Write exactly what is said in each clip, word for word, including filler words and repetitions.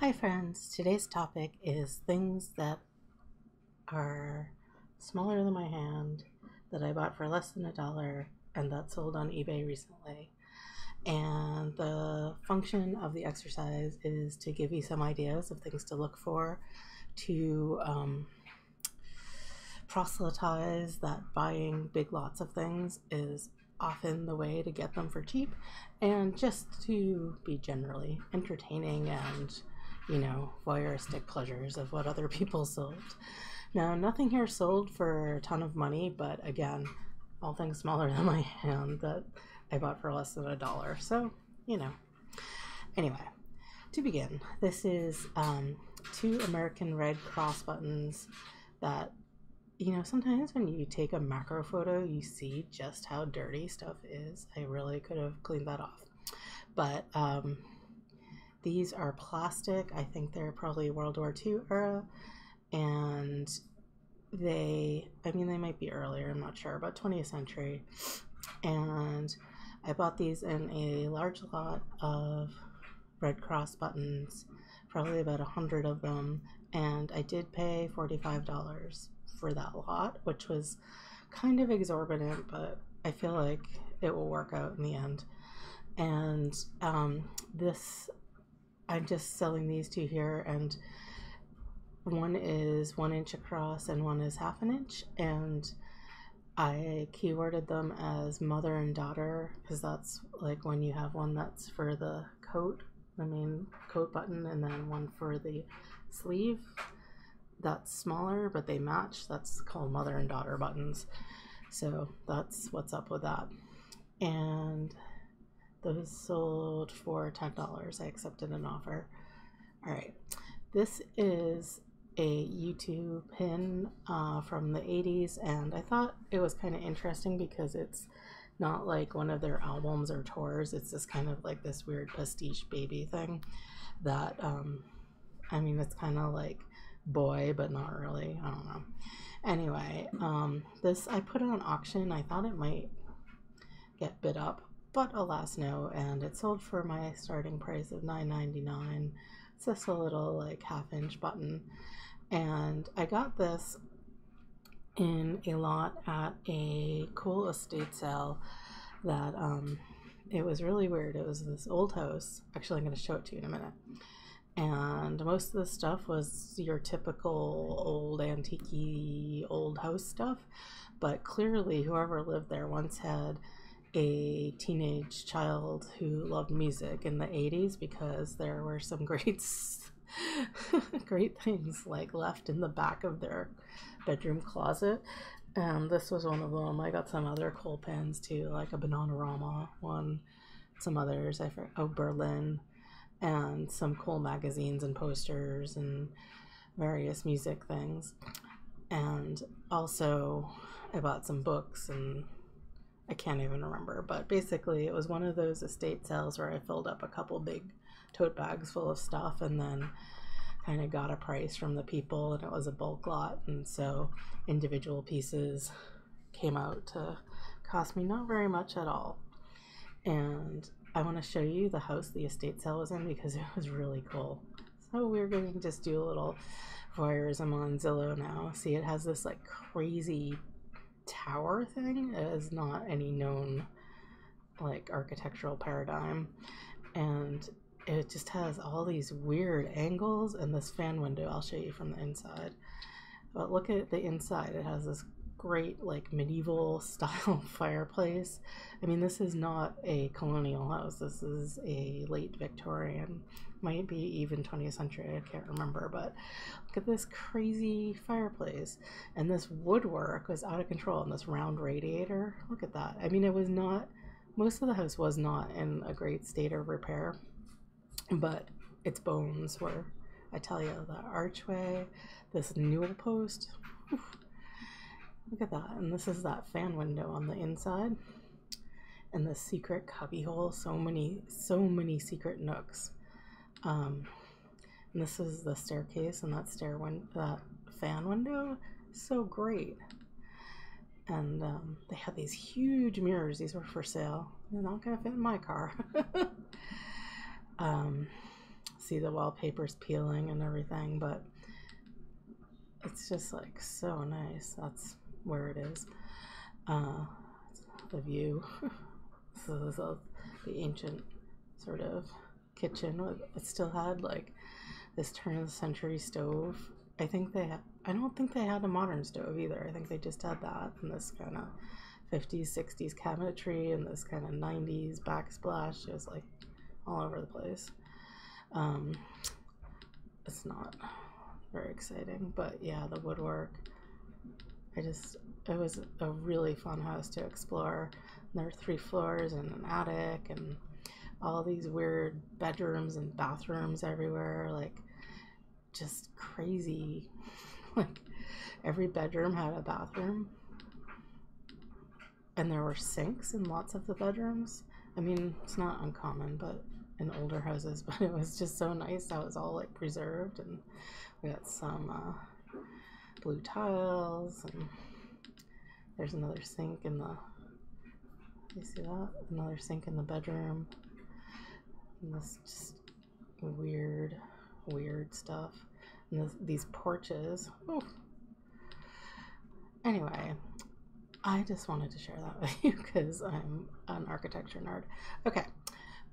Hi friends, today's topic is things that are smaller than my hand that I bought for less than a dollar and that sold on eBay recently. And the function of the exercise is to give you some ideas of things to look for, to um, proselytize that buying big lots of things is often the way to get them for cheap, and just to be generally entertaining and, you know, voyeuristic pleasures of what other people sold. Now, nothing here sold for a ton of money, but again, all things smaller than my hand that I bought for less than a dollar. So, you know. Anyway, to begin, this is um, two American Red Cross buttons that, you know, sometimes when you take a macro photo, you see just how dirty stuff is. I really could have cleaned that off. But, um... these are plastic. I think they're probably World War Two era, and they, I mean, they might be earlier, I'm not sure, but twentieth century. And I bought these in a large lot of Red Cross buttons, probably about a hundred of them, and I did pay forty-five dollars for that lot, which was kind of exorbitant, but I feel like it will work out in the end. And um, this, I'm just selling these two here, and one is one inch across and one is half an inch, and I keyworded them as mother and daughter because that's like when you have one that's for the coat, the main coat button, and then one for the sleeve that's smaller but they match. That's called mother and daughter buttons. So that's what's up with that. And those sold for ten dollars. I accepted an offer. All right. This is a U two pin uh, from the eighties, and I thought it was kind of interesting because it's not like one of their albums or tours. It's just kind of like this weird pastiche baby thing that, um, I mean, it's kind of like boy, but not really. I don't know. Anyway, um, this I put it on auction. I thought it might get bid up, but alas no, and it sold for my starting price of nine ninety-nine. It's just a little like half inch button, and I got this in a lot at a cool estate sale that um, it was really weird. It was this old house. Actually, I'm going to show it to you in a minute. And most of the stuff was your typical old antique-y old house stuff, but clearly whoever lived there once had a teenage child who loved music in the eighties, because there were some great great things like left in the back of their bedroom closet, and this was one of them. I got some other cool pins too, like a Bananarama one, some others, I forgot, oh, Berlin, and some cool magazines and posters and various music things. And also I bought some books, and I can't even remember, but basically it was one of those estate sales where I filled up a couple big tote bags full of stuff and then kind of got a price from the people, and it was a bulk lot, and so individual pieces came out to cost me not very much at all. And I want to show you the house the estate sale was in because it was really cool. So we're going to just do a little voyeurism on Zillow now. See, it has this like crazy tower thing. It is not any known like architectural paradigm, and it just has all these weird angles and this fan window. I'll show you from the inside, but look at the inside. It has this great like medieval style fireplace. I mean, this is not a colonial house. This is a late Victorian, might be even twentieth century, I can't remember, but look at this crazy fireplace, and this woodwork was out of control, and this round radiator, look at that. I mean, it was not, most of the house was not in a great state of repair, but its bones were, I tell you, the archway, this newel post, oof. Look at that. And this is that fan window on the inside, and the secret cubbyhole. So many, so many secret nooks. Um, and this is the staircase, and that stair win that fan window. So great. And um, they had these huge mirrors. These were for sale. They're not going to fit in my car. um, see the wallpapers peeling and everything, but it's just like so nice. That's where it is. Uh, the view. This is a, the ancient sort of kitchen. With, it still had like this turn of the century stove. I think they had, I don't think they had a modern stove either. I think they just had that and this kind of fifties, sixties cabinetry and this kind of nineties backsplash. It was like all over the place. Um, it's not very exciting, but yeah, the woodwork. I just, it was a really fun house to explore. And there were three floors and an attic and all these weird bedrooms and bathrooms everywhere, like just crazy. Like every bedroom had a bathroom. And there were sinks in lots of the bedrooms. I mean, it's not uncommon, but in older houses, but it was just so nice how it was all like preserved, and we got some uh, blue tiles, and there's another sink in the, you see that? Another sink in the bedroom, and this just weird, weird stuff, and this, these porches. Oh. Anyway. I just wanted to share that with you because I'm an architecture nerd. Okay,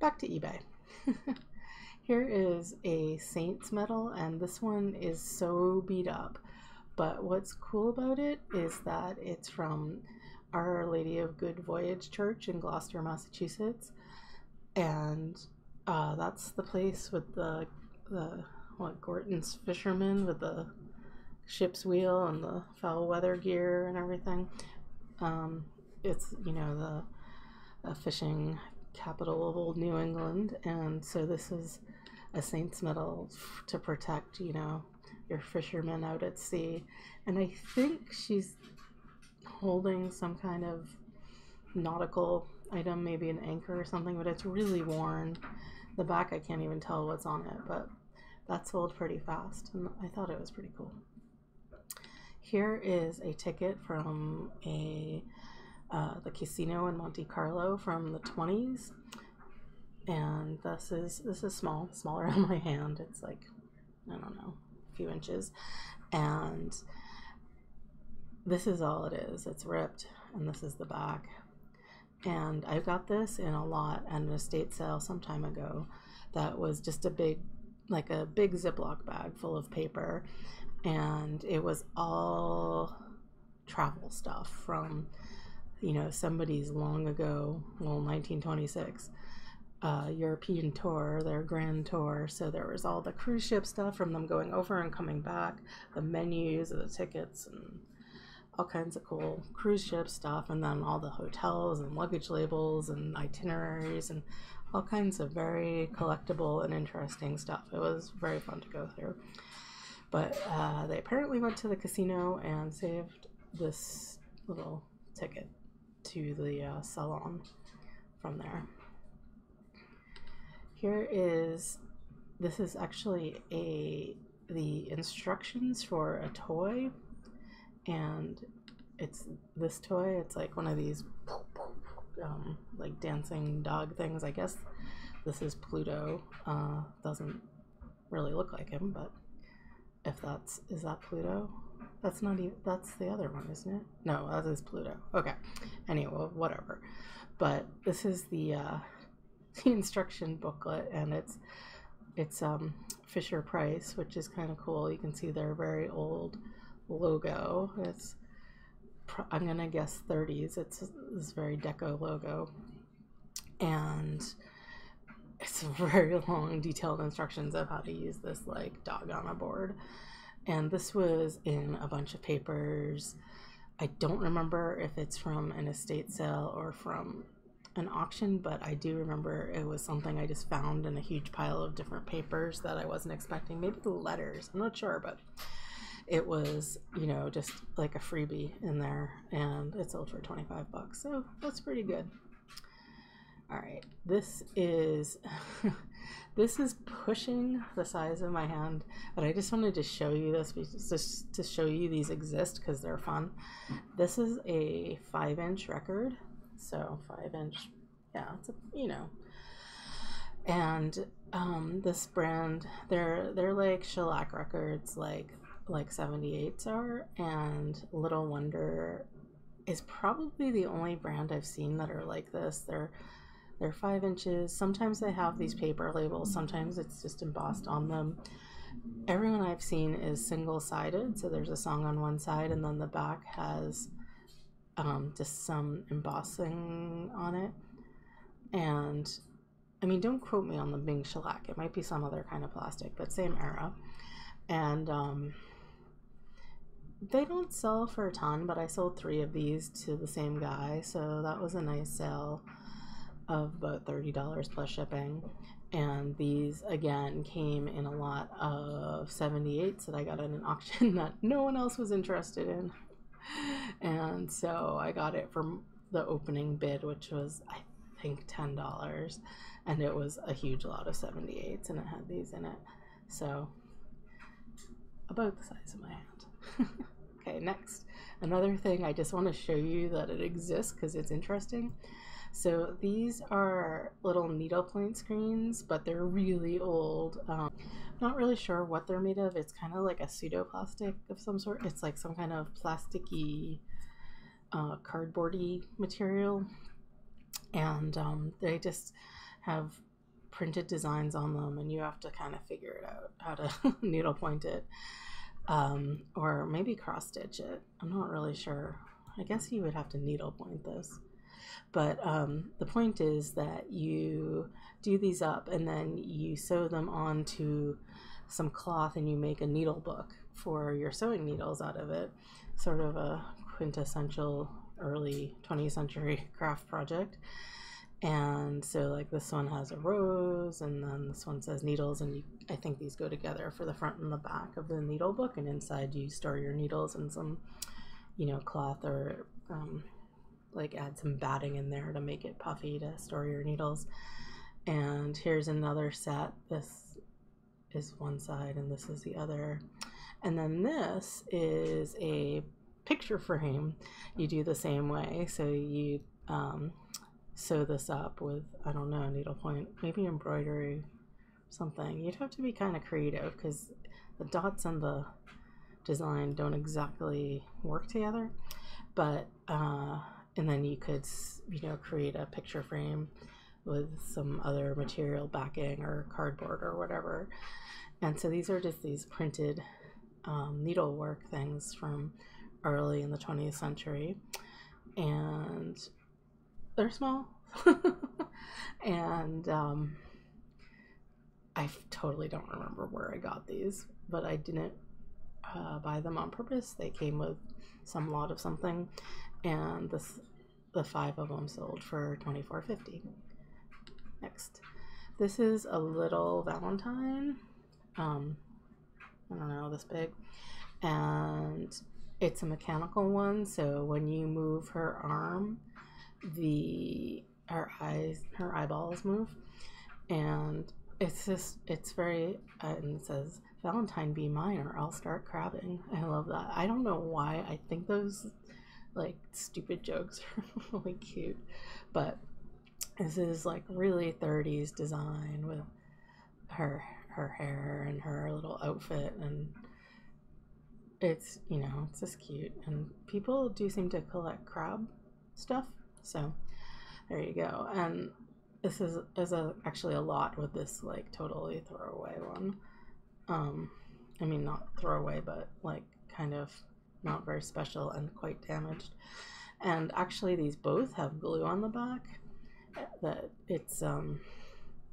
back to eBay. Here is a Saints medal, and this one is so beat up. But what's cool about it is that it's from Our Lady of Good Voyage Church in Gloucester, Massachusetts. And uh, that's the place with the, the what, Gorton's fishermen with the ship's wheel and the foul weather gear and everything. Um, it's, you know, the uh, fishing capital of old New England, and so this is a Saint's medal to protect, you know, your fishermen out at sea. And I think she's holding some kind of nautical item, maybe an anchor or something, but it's really worn. The back, I can't even tell what's on it, but that sold pretty fast, and I thought it was pretty cool. Here is a ticket from a uh, the casino in Monte Carlo from the twenties, and this is this is small, smaller on my hand. It's like, I don't know, a few inches, and this is all it is. It's ripped, and this is the back. And I got this in a lot at an estate sale some time ago. That was just a big, like a big Ziploc bag full of paper. And it was all travel stuff from, you know, somebody's long ago, well, nineteen twenty-six uh, European tour, their grand tour. So there was all the cruise ship stuff from them going over and coming back, the menus and the tickets and all kinds of cool cruise ship stuff. And then all the hotels and luggage labels and itineraries and all kinds of very collectible and interesting stuff. It was very fun to go through. But uh, they apparently went to the casino and saved this little ticket to the uh, salon from there. Here is, this is actually a, the instructions for a toy. And it's this toy, it's like one of these um, like dancing dog things, I guess. This is Pluto, uh, doesn't really look like him, but. If that's, is that Pluto? That's not even, that's the other one, isn't it? No, that is Pluto. Okay. Anyway, whatever. But this is the, uh, the instruction booklet, and it's, it's um, Fisher Price, which is kind of cool. You can see their very old logo. It's, I'm going to guess thirties. It's this very deco logo. And it's very long, detailed instructions of how to use this like dog on a board. And this was in a bunch of papers. I don't remember if it's from an estate sale or from an auction, but I do remember it was something I just found in a huge pile of different papers that I wasn't expecting. Maybe the letters, I'm not sure, but it was, you know, just like a freebie in there, and it sold for twenty-five bucks, so that's pretty good. All right, this is this is pushing the size of my hand, but I just wanted to show you this because just to show you these exist because they're fun. This is a five inch record, so five inch, yeah, it's a, you know, And um, this brand, they're they're like Shellac Records, like like seventy-eights are, and Little Wonder is probably the only brand I've seen that are like this. They're they're five inches. Sometimes they have these paper labels. Sometimes it's just embossed on them. Everyone I've seen is single-sided, so there's a song on one side, and then the back has um, just some embossing on it. And I mean, don't quote me on the Bing shellac. It might be some other kind of plastic, but same era. And um, they don't sell for a ton, but I sold three of these to the same guy, so that was a nice sale of about thirty dollars plus shipping. And these, again, came in a lot of seventy-eights that I got at an auction that no one else was interested in. And so I got it from the opening bid, which was, I think, ten dollars. And it was a huge lot of seventy-eights, and it had these in it. So about the size of my hand. Okay, next. Another thing I just want to show you that it exists because it's interesting. So these are little needle point screens, but they're really old. Um, not really sure what they're made of. It's kind of like a pseudoplastic of some sort. It's like some kind of plasticky, uh, cardboardy material. And um, they just have printed designs on them, and you have to kind of figure it out how to needle point it, um, or maybe cross stitch it. I'm not really sure. I guess you would have to needle point this. But um, the point is that you do these up and then you sew them onto some cloth and you make a needle book for your sewing needles out of it. Sort of a quintessential early twentieth century craft project. And so like this one has a rose, and then this one says needles, and you, I think these go together for the front and the back of the needle book, and inside you store your needles and some, you know, cloth, or um, like add some batting in there to make it puffy to store your needles. And here's another set. This is one side and this is the other. And then this is a picture frame. You do the same way. So you um, sew this up with, I don't know, needlepoint, maybe embroidery, something. You'd have to be kind of creative because the dots and the design don't exactly work together. But uh, and then you could, you know, create a picture frame with some other material backing or cardboard or whatever. And so these are just these printed um, needlework things from early in the twentieth century. And they're small. And um, I totally don't remember where I got these, but I didn't uh, buy them on purpose. They came with some lot of something. And this, the five of them sold for twenty-four fifty. Next. This is a little Valentine. Um, I don't know, this big. And it's a mechanical one, so when you move her arm, the her eyes, her eyeballs move. And it's just, it's very, uh, and it says, Valentine be mine or I'll start crabbing. I love that. I don't know why. I think those, like, stupid jokes are really cute, but this is like really thirties design with her her hair and her little outfit, and it's, you know, it's just cute. And people do seem to collect crab stuff, so there you go. And this is is a, actually a lot with this like totally throwaway one. um I mean, not throwaway, but like kind of not very special and quite damaged. And actually these both have glue on the back that it's um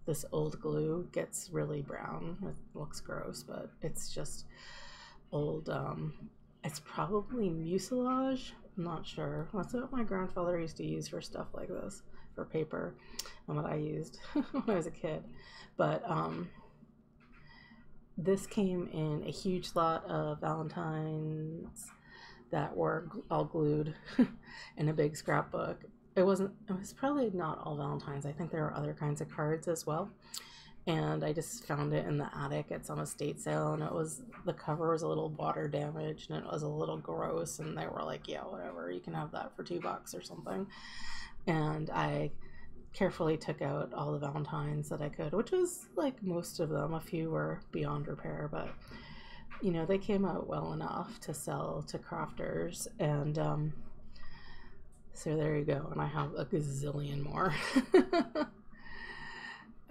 this old glue gets really brown. It looks gross, but it's just old. Um it's probably mucilage, I'm not sure. That's what my grandfather used to use for stuff like this, for paper, and what I used when I was a kid. But um this came in a huge lot of Valentines that were all glued in a big scrapbook. It wasn't, it was probably not all Valentines. I think there were other kinds of cards as well. And I just found it in the attic at some estate sale, and it was, the cover was a little water damaged, and it was a little gross, and they were like, yeah, whatever, you can have that for two bucks or something. And I carefully took out all the Valentines that I could, which was like most of them. A few were beyond repair, but you know, they came out well enough to sell to crafters, and um, so there you go. And I have a gazillion more.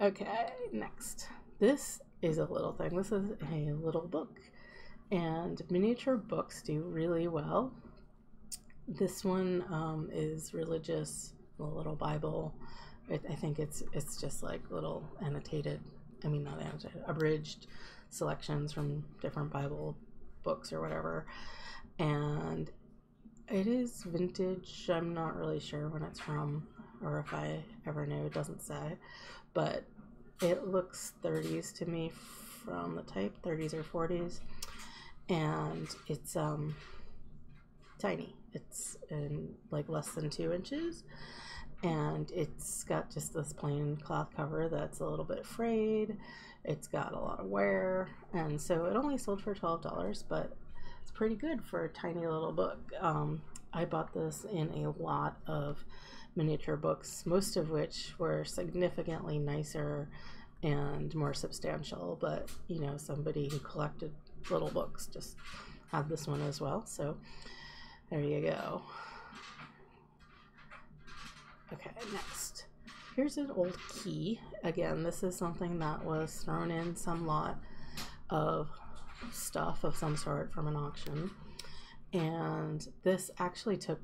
Okay, next. This is a little thing. This is a little book, and miniature books do really well. This one um, is religious, the little Bible. It, I think it's it's just like little annotated, I mean not annotated, abridged selections from different Bible books or whatever. And it is vintage. I'm not really sure when it's from, or if I ever knew, it doesn't say, but it looks thirties to me from the type, thirties or forties. And it's um tiny. It's in like less than two inches, and it's got just this plain cloth cover that's a little bit frayed. It's got a lot of wear, and so it only sold for twelve dollars, but it's pretty good for a tiny little book. Um, I bought this in a lot of miniature books, most of which were significantly nicer and more substantial, but you know, somebody who collected little books just had this one as well, so there you go. Okay, next. Here's an old key. Again, this is something that was thrown in some lot of stuff of some sort from an auction. And this actually took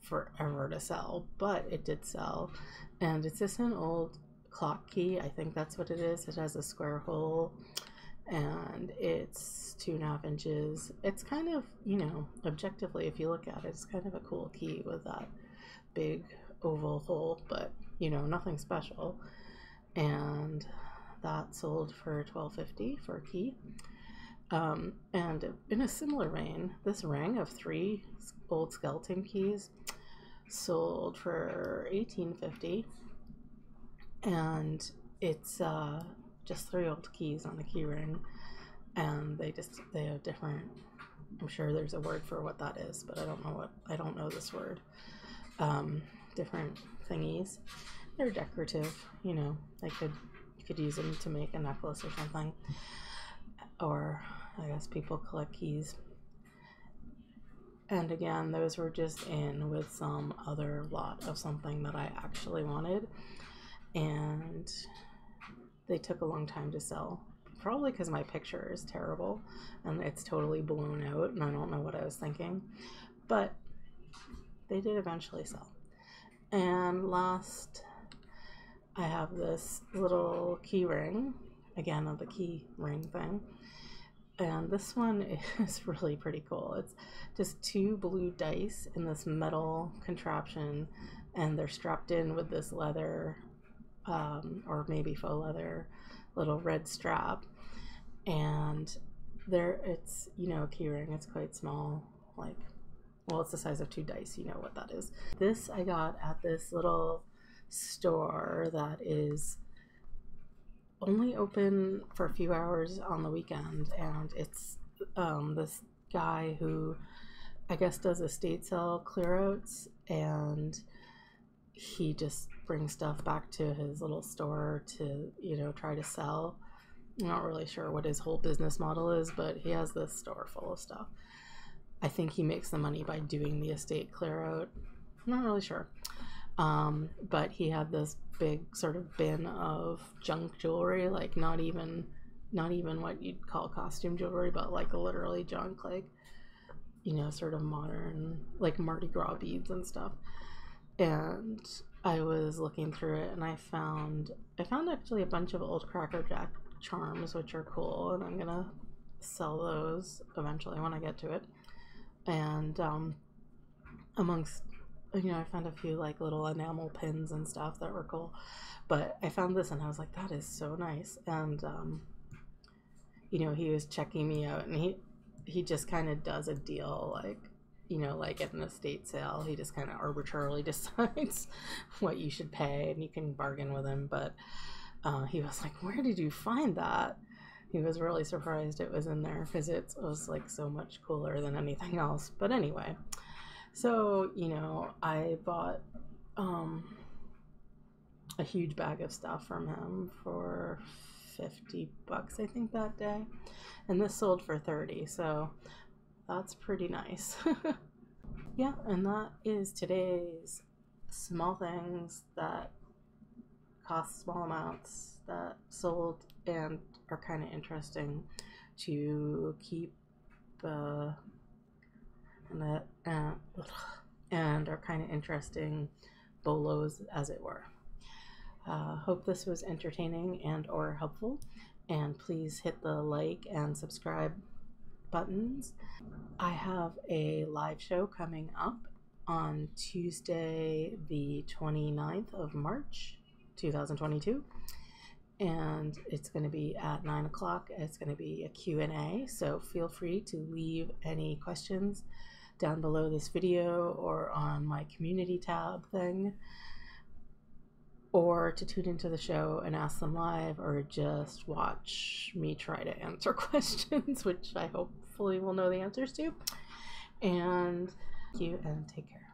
forever to sell, but it did sell. And it's just an old clock key. I think that's what it is. It has a square hole, and it's two and a half inches. It's kind of, you know, objectively, if you look at it, it's kind of a cool key with that big oval hole, but you know, nothing special. And that sold for twelve fifty for a key. Um, and in a similar vein, this ring of three old skeleton keys sold for eighteen fifty, and it's uh just three old keys on a key ring, and they just, they have different, I'm sure there's a word for what that is, but I don't know what, I don't know this word. Um, different thingies. They're decorative, you know, they could, you could use them to make a necklace or something, or I guess people collect keys. And again, those were just in with some other lot of something that I actually wanted, and they took a long time to sell, probably because my picture is terrible and it's totally blown out and I don't know what I was thinking, but they did eventually sell. And last, I have this little key ring, again of the key ring thing, and this one is really pretty cool. It's just two blue dice in this metal contraption, and they're strapped in with this leather Um, or maybe faux leather little red strap, and there, it's, you know, a key ring. It's quite small, like, well, it's the size of two dice, you know what that is. This I got at this little store that is only open for a few hours on the weekend, and it's um, this guy who I guess does estate sale clearouts, and he just bring stuff back to his little store to, you know, try to sell. I'm not really sure what his whole business model is, but he has this store full of stuff. I think he makes the money by doing the estate clear out. I'm not really sure. Um, but he had this big sort of bin of junk jewelry, like not even, not even what you'd call costume jewelry, but like literally junk, like, you know, sort of modern, like Mardi Gras beads and stuff. And I was looking through it, and I found I found actually a bunch of old Cracker Jack charms, which are cool, and I'm gonna sell those eventually when I get to it. And um, amongst, you know, I found a few like little enamel pins and stuff that were cool, but I found this and I was like, that is so nice. And um, you know, he was checking me out, and he he just kind of does a deal, like, you know, like at an estate sale, he just kind of arbitrarily decides what you should pay, and you can bargain with him. But uh, he was like, where did you find that? He was really surprised it was in there, because it was like so much cooler than anything else. But anyway, so, you know, I bought um, a huge bag of stuff from him for fifty bucks, I think, that day, and this sold for thirty, so that's pretty nice. Yeah, and that is today's small things that cost small amounts that sold and are kind of interesting to keep uh, and, uh, and, and are kind of interesting bolos, as it were. Uh, hope this was entertaining and or helpful, and please hit the like and subscribe buttons. I have a live show coming up on Tuesday the twenty-ninth of March two thousand twenty-two, and it's going to be at nine o'clock. It's going to be a Q and A, so feel free to leave any questions down below this video or on my community tab thing, or to tune into the show and ask them live, or just watch me try to answer questions, which I hopefully will know the answers to. And thank you, and take care.